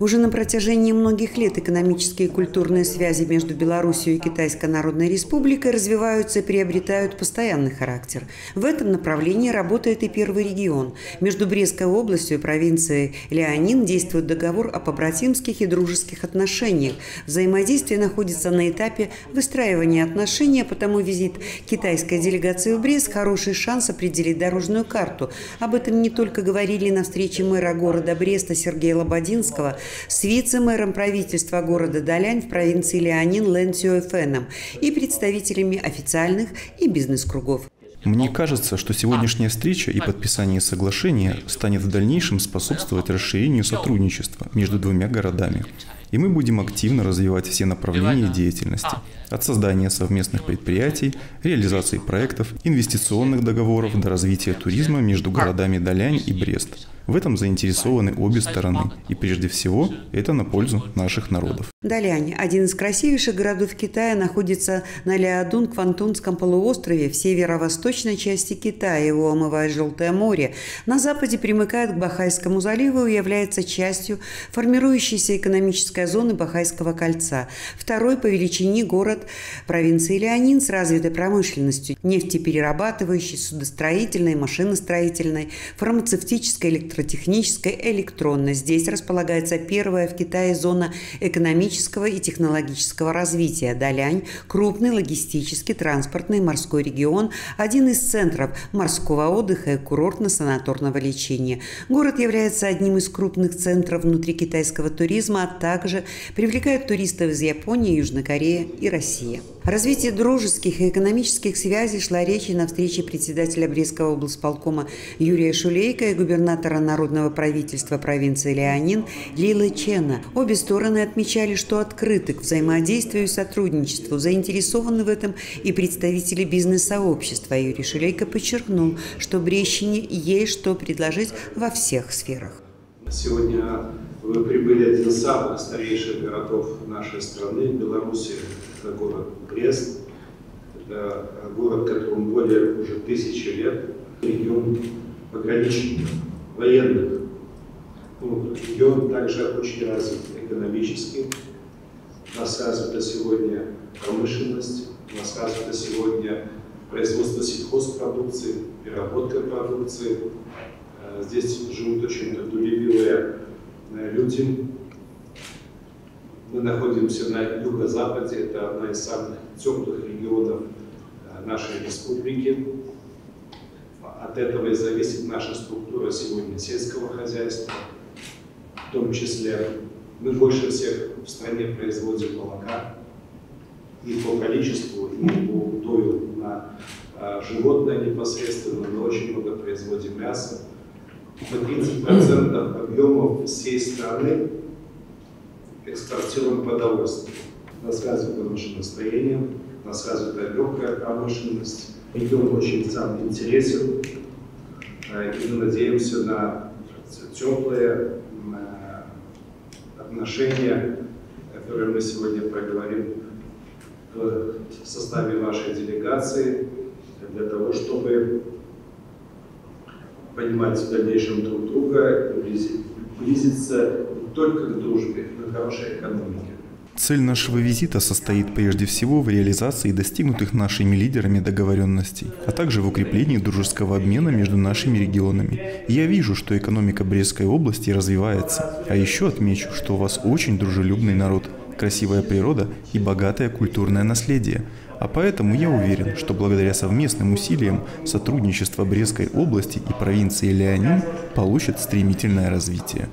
Уже на протяжении многих лет экономические и культурные связи между Белоруссией и Китайской Народной Республикой развиваются и приобретают постоянный характер. В этом направлении работает и первый регион. Между Брестской областью и провинцией Ляонин действует договор о побратимских и дружеских отношениях. Взаимодействие находится на этапе выстраивания отношений, потому визит китайской делегации в Брест – хороший шанс определить дорожную карту. Об этом не только говорили на встрече мэра города Бреста Сергея Лободинского с вице-мэром правительства города Далянь в провинции Ляонин Лэнсио Феном и представителями официальных и бизнес-кругов. Мне кажется, что сегодняшняя встреча и подписание соглашения станет в дальнейшем способствовать расширению сотрудничества между двумя городами. И мы будем активно развивать все направления деятельности. От создания совместных предприятий, реализации проектов, инвестиционных договоров до развития туризма между городами Далянь и Брест. В этом заинтересованы обе стороны. И прежде всего, это на пользу наших народов. Далянь, один из красивейших городов Китая, находится на Ляодун-Квантунском полуострове в северо-восточной части Китая. Его омывает Желтое море. На западе примыкает к Бахайскому заливу и является частью формирующейся экономической зоны Бахайского кольца. Второй по величине город провинции Ляонин с развитой промышленностью. Нефтеперерабатывающей, судостроительной, машиностроительной, фармацевтической, электротехнической, электронной. Здесь располагается первая в Китае зона экономического и технологического развития. Далянь – крупный логистический, транспортный, морской регион, один из центров морского отдыха и курортно-санаторного лечения. Город является одним из крупных центров внутрикитайского туризма, а также привлекает туристов из Японии, Южной Кореи и России. О развитии дружеских и экономических связей шла речь и на встрече председателя Брестского облсполкома Юрия Шулейко и губернатора Народного правительства провинции Ляонин Лилы Чена. Обе стороны отмечали, что открыты к взаимодействию и сотрудничеству, заинтересованы в этом и представители бизнес-сообщества. Юрий Шулейко подчеркнул, что Брестчине есть что предложить во всех сферах. Сегодня вы прибыли один из самых старейших городов нашей страны, Беларуси. Это город Брест. Это город, которому более уже 1000 лет. Регион пограничников, военных. Регион также очень развит экономически. У нас развита сегодня промышленность, у нас развита сегодня производство сельхозпродукции, переработка продукции. Здесь живут очень трудолюбивые люди. Мы находимся на юго-западе, это одна из самых теплых регионов нашей республики. От этого и зависит наша структура сегодня сельского хозяйства. В том числе мы больше всех в стране производим молока и по количеству, и по долю на животное непосредственно. Мы очень много производим мяса. По 30% объемов всей страны экспортируем продовольствие. Нас развито машиностроение, нас развита легкая промышленность. Регион очень сам интересен, и мы надеемся на теплые отношения, которые мы сегодня проговорим в составе вашей делегации, для того, чтобы понимать в дальнейшем друг друга, близиться не только к дружбе, но и к хорошей экономике. Цель нашего визита состоит прежде всего в реализации достигнутых нашими лидерами договоренностей, а также в укреплении дружеского обмена между нашими регионами. И я вижу, что экономика Брестской области развивается. А еще отмечу, что у вас очень дружелюбный народ, красивая природа и богатое культурное наследие. А поэтому я уверен, что благодаря совместным усилиям сотрудничество Брестской области и провинции Ляонин получит стремительное развитие.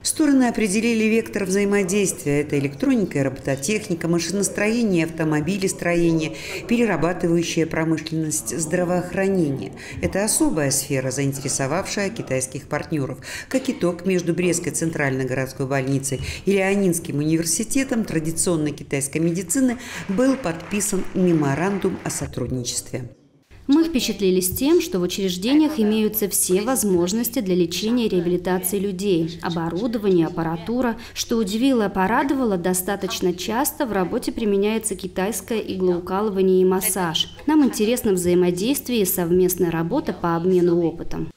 Стороны определили вектор взаимодействия. Это электроника и робототехника, машиностроение, автомобилестроение, перерабатывающая промышленность, здравоохранение. Это особая сфера, заинтересовавшая китайских партнеров. Как итог, между Брестской центральной городской больницей и Ляонинским университетом традиционной китайской медицины был подписан меморандум о сотрудничестве. Мы впечатлились тем, что в учреждениях имеются все возможности для лечения и реабилитации людей. Оборудование, аппаратура. Что удивило и порадовало, достаточно часто в работе применяется китайское иглоукалывание и массаж. Нам интересно взаимодействие и совместная работа по обмену опытом.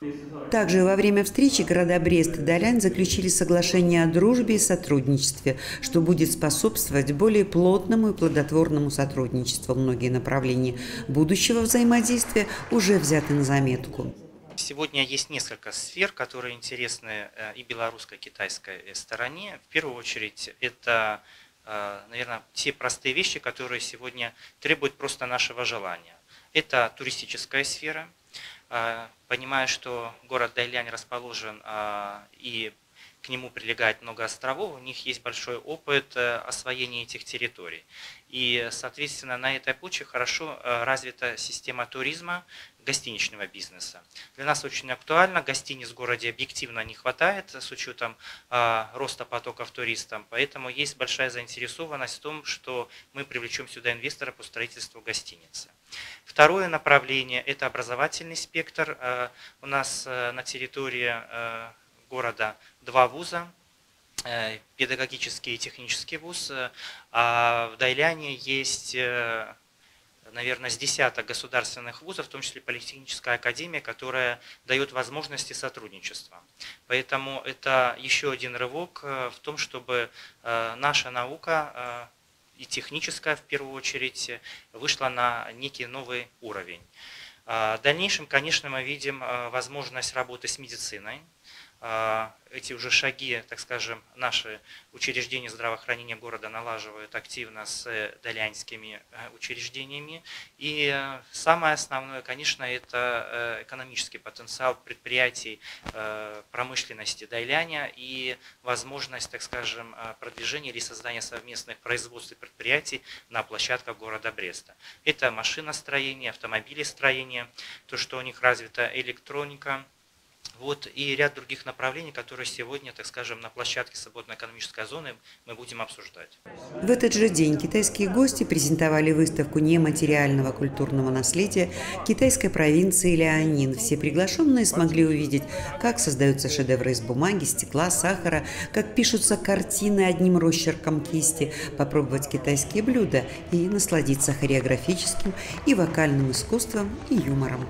Также во время встречи города Брест и Далянь заключили соглашение о дружбе и сотрудничестве, что будет способствовать более плотному и плодотворному сотрудничеству. Многие направления будущего взаимодействия уже взяты на заметку. Сегодня есть несколько сфер, которые интересны и белорусской, и китайской стороне. В первую очередь это, наверное, те простые вещи, которые сегодня требуют просто нашего желания. Это туристическая сфера. Понимая, что город Далянь расположен и к нему прилегает много островов, у них есть большой опыт освоения этих территорий. И, соответственно, на этой почве хорошо развита система туризма, гостиничного бизнеса. Для нас очень актуально, гостиниц в городе объективно не хватает с учетом роста потоков туристов, поэтому есть большая заинтересованность в том, что мы привлечем сюда инвесторов по строительству гостиницы. Второе направление – это образовательный спектр. У нас на территории города два вуза. Педагогический и технический вуз. А в Даляне есть, наверное, с десяток государственных вузов, в том числе политехническая академия, которая дает возможности сотрудничества. Поэтому это еще один рывок в том, чтобы наша наука и техническая, в первую очередь, вышла на некий новый уровень. В дальнейшем, конечно, мы видим возможность работы с медициной. Эти уже шаги, так скажем, наши учреждения здравоохранения города налаживают активно с далянскими учреждениями. И самое основное, конечно, это экономический потенциал предприятий промышленности Даляня и возможность, так скажем, продвижения или создания совместных производств и предприятий на площадках города Бреста. Это машиностроение, автомобилестроение, то, что у них развита электроника. Вот и ряд других направлений, которые сегодня, так скажем, на площадке свободной экономической зоны мы будем обсуждать. В этот же день китайские гости презентовали выставку нематериального культурного наследия китайской провинции Ляонин. Все приглашенные смогли увидеть, как создаются шедевры из бумаги, стекла, сахара, как пишутся картины одним росчерком кисти, попробовать китайские блюда и насладиться хореографическим и вокальным искусством и юмором.